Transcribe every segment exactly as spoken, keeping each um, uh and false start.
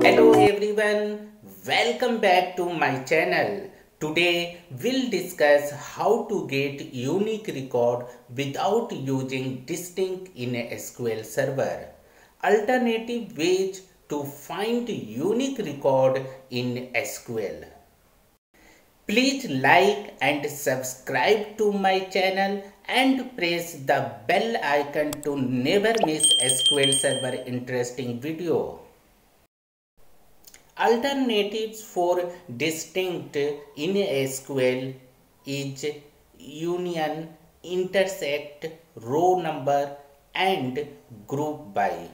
Hello everyone, welcome back to my channel. Today we'll discuss how to get unique record without using distinct in a S Q L server. Alternative ways to find unique record in S Q L. Please like and subscribe to my channel and press the bell icon to never miss S Q L Server interesting video. Alternatives for distinct in S Q L is union, intersect, row number and group by.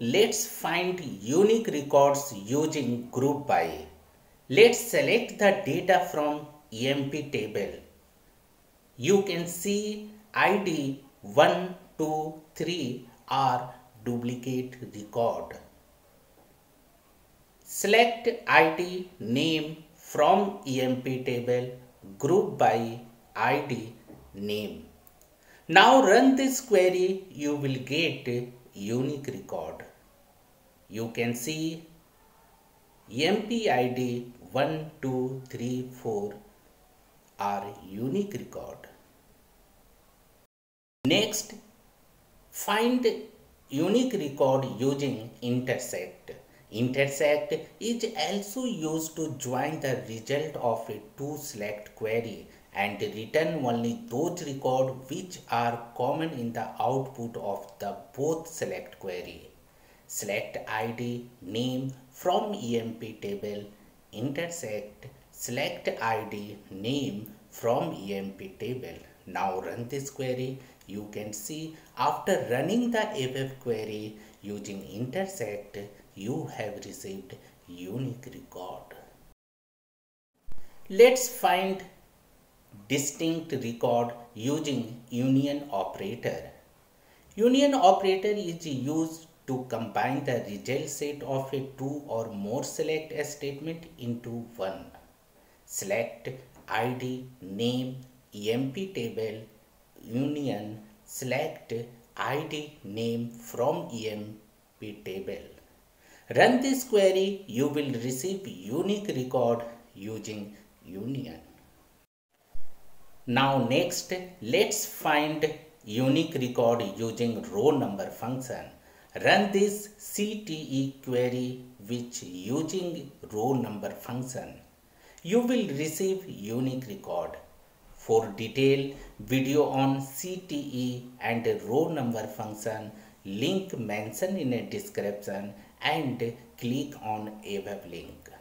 Let's find unique records using group by. Let's select the data from E M P table. You can see I D one, two, three are duplicate record. Select I D name from E M P table, group by I D name. Now run this query, you will get unique record. You can see E M P I D one, two, three, four are unique record. Next, find unique record using intersect. Intersect is also used to join the result of a two select query and return only those records which are common in the output of the both select query. Select I D name from E M P table, intersect, select I D name from E M P table. Now run this query. You can see after running the F F query using intersect, you have received unique record. Let's find distinct record using union operator. Union operator is used to combine the result set of a two or more select statement into one. Select I D, name, E M P table, union, select I D, name from E M P table. Run this query, you will receive unique record using union. Now next, let's find unique record using row number function. Run this C T E query which using row number function. You will receive unique record. For detailed video on C T E and row number function, link mentioned in a description and click on above link.